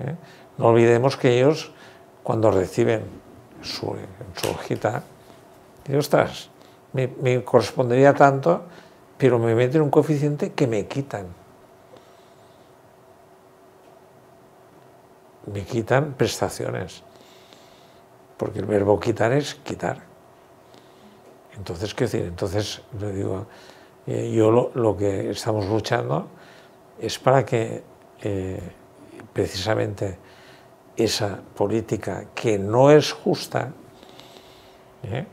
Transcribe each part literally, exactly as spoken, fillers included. ¿eh? No olvidemos que ellos, cuando reciben su, su hojita, dicen, ostras, me, me correspondería tanto, pero me meten un coeficiente que me quitan. Me quitan prestaciones, porque el verbo quitar es quitar. Entonces, ¿qué decir? Entonces, le digo, eh, yo lo, lo que estamos luchando es para que eh, precisamente esa política que no es justa, ¿eh?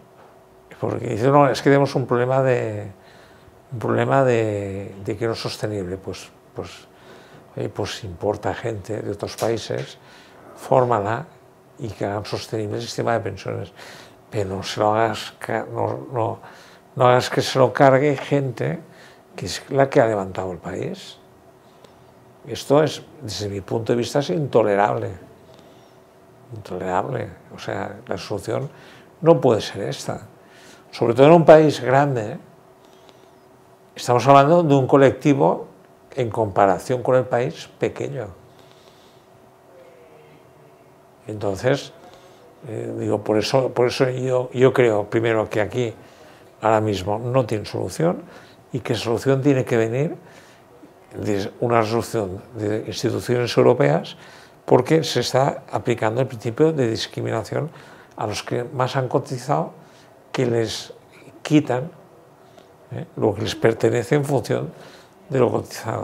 Porque dice, no, es que tenemos un problema de, un problema de, de que no es sostenible, pues, pues, eh, pues importa gente de otros países, fórmala y que hagan sostenible el sistema de pensiones, pero no, se lo hagas, no, no, no hagas que se lo cargue gente que es la que ha levantado el país. Esto es, desde mi punto de vista, es intolerable. Intolerable. O sea, la solución no puede ser esta. Sobre todo en un país grande, ¿eh? Estamos hablando de un colectivo, en comparación con el país, pequeño. Entonces, eh, digo, por eso, por eso yo, yo creo, primero, que aquí, ahora mismo, no tiene solución, y que solución tiene que venir una resolución de instituciones europeas, porque se está aplicando el principio de discriminación a los que más han cotizado, que les quitan, ¿eh?, lo que les pertenece en función de lo cotizado.